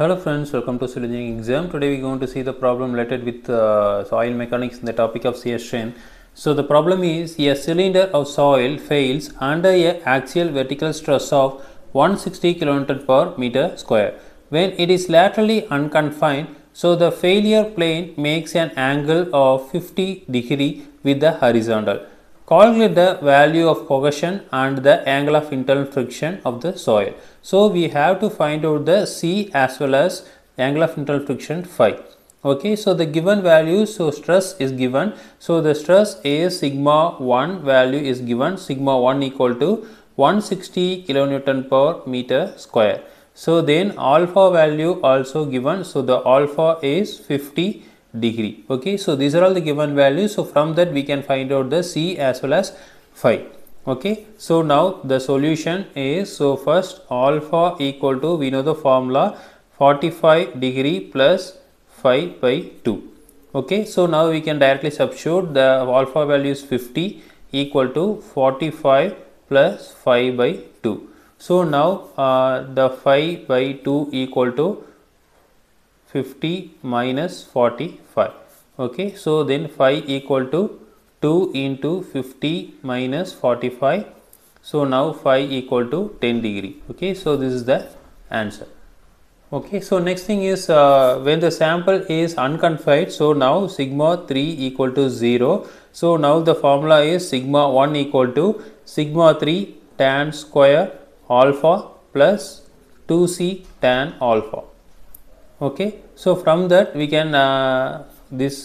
Hello friends, welcome to Civil Engineering Exam. Today we are going to see the problem related with soil mechanics in the topic of shear strain. So the problem is a cylinder of soil fails under a axial vertical stress of 160 kN/m². When it is laterally unconfined, so the failure plane makes an angle of 50° with the horizontal. Calculate the value of cohesion and the angle of internal friction of the soil. So we have to find out the C as well as angle of internal friction phi. Okay, so the given value, so stress is given. So the stress is sigma 1 value is given, sigma 1 equal to 160 kN/m². So then alpha value also given. So the alpha is 50°. Okay, so these are all the given values. So from that we can find out the C as well as phi. Okay, so now the solution is, so first alpha equal to, we know the formula, 45° plus phi by 2. Okay, so now we can directly substitute the alpha value is 50 equal to 45 plus phi by 2. So now the phi by 2 equal to 50 minus 45. Okay, so then phi equal to 2 into 50 minus 45. So now phi equal to 10°. Okay, so this is the answer. Okay, so next thing is when the sample is unconfined, so now sigma 3 equal to 0. So now the formula is sigma 1 equal to sigma 3 tan square alpha plus 2c tan alpha. Okay, so from that we can this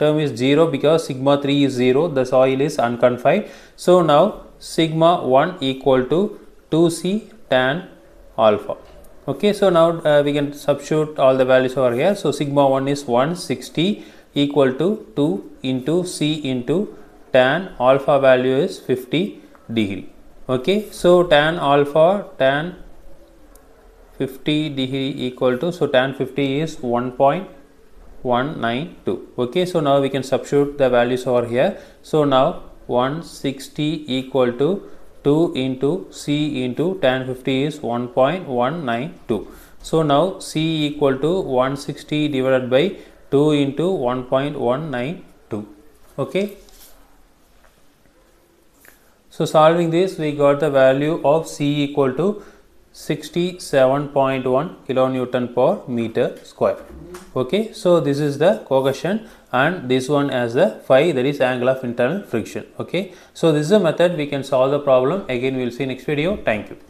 term is 0 because sigma 3 is 0, the soil is unconfined. So now sigma 1 equal to 2c tan alpha. Okay, so now we can substitute all the values over here. So sigma 1 is 160 equal to 2 into c into tan alpha value is 50°. Okay, so tan alpha tan 50° equal to, so tan 50 is 1.192. Okay, so now we can substitute the values over here. So now 160 equal to 2 into c into tan 50 is 1.192. So now c equal to 160 divided by 2 into 1.192. Okay, so solving this we got the value of c equal to 67.1 kN/m². Okay, so this is the cohesion and this one as the phi, that is angle of internal friction. Okay, so this is a method we can solve the problem. Again, we will see next video. Thank you.